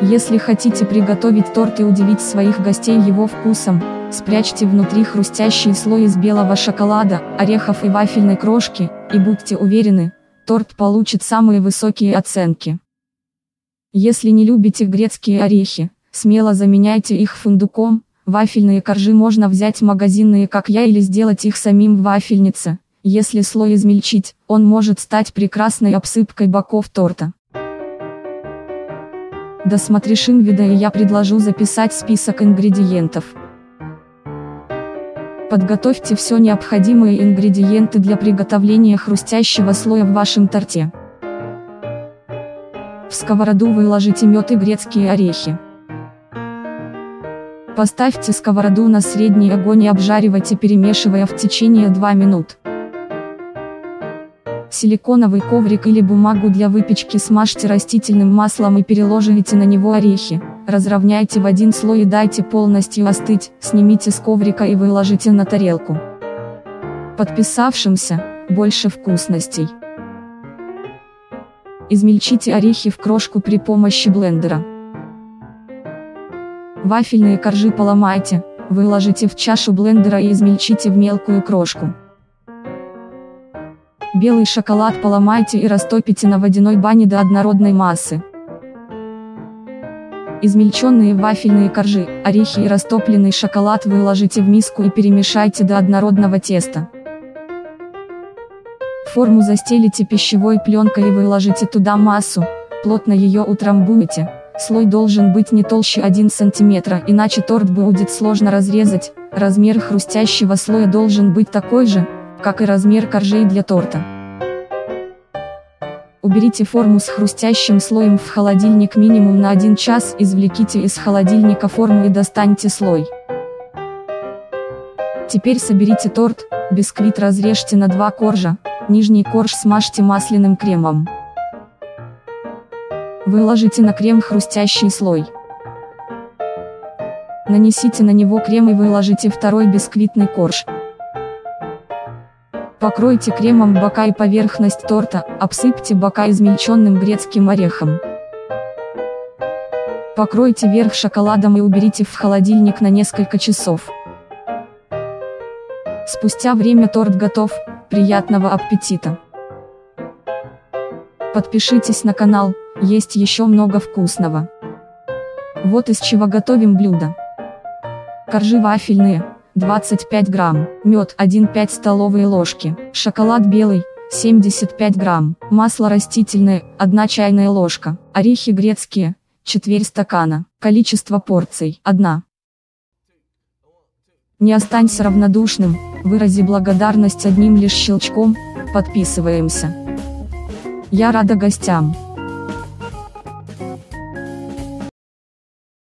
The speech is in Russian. Если хотите приготовить торт и удивить своих гостей его вкусом, спрячьте внутри хрустящий слой из белого шоколада, орехов и вафельной крошки, и будьте уверены, торт получит самые высокие оценки. Если не любите грецкие орехи, смело заменяйте их фундуком, вафельные коржи можно взять магазинные, как я, или сделать их самим в вафельнице. Если слой измельчить, он может стать прекрасной обсыпкой боков торта. Досмотри Шинвида, и я предложу записать список ингредиентов. Подготовьте все необходимые ингредиенты для приготовления хрустящего слоя в вашем торте. В сковороду выложите мед и грецкие орехи. Поставьте сковороду на средний огонь и обжаривайте, перемешивая в течение 2 минут. Силиконовый коврик или бумагу для выпечки смажьте растительным маслом и переложите на него орехи, разровняйте в один слой и дайте полностью остыть, снимите с коврика и выложите на тарелку. Подписавшимся больше вкусностей. Измельчите орехи в крошку при помощи блендера. Вафельные коржи поломайте, выложите в чашу блендера и измельчите в мелкую крошку. Белый шоколад поломайте и растопите на водяной бане до однородной массы. Измельченные вафельные коржи, орехи и растопленный шоколад выложите в миску и перемешайте до однородного теста. Форму застелите пищевой пленкой и выложите туда массу, плотно ее утрамбуйте. Слой должен быть не толще 1 см, иначе торт будет сложно разрезать. Размер хрустящего слоя должен быть такой же, как и размер коржей для торта. Уберите форму с хрустящим слоем в холодильник минимум на 1 час, извлеките из холодильника форму и достаньте слой. Теперь соберите торт, бисквит разрежьте на 2 коржа, нижний корж смажьте масляным кремом. Выложите на крем хрустящий слой. Нанесите на него крем и выложите второй бисквитный корж. Покройте кремом бока и поверхность торта, обсыпьте бока измельченным грецким орехом. Покройте верх шоколадом и уберите в холодильник на несколько часов. Спустя время торт готов. Приятного аппетита! Подпишитесь на канал, есть еще много вкусного. Вот из чего готовим блюдо. Коржи вафельные, 25 грамм, мед 1,5 столовые ложки, шоколад белый, 75 грамм, масло растительное, 1 чайная ложка, орехи грецкие, 1/4 стакана, количество порций, 1. Не останься равнодушным, вырази благодарность одним лишь щелчком, подписываемся. Я рада гостям.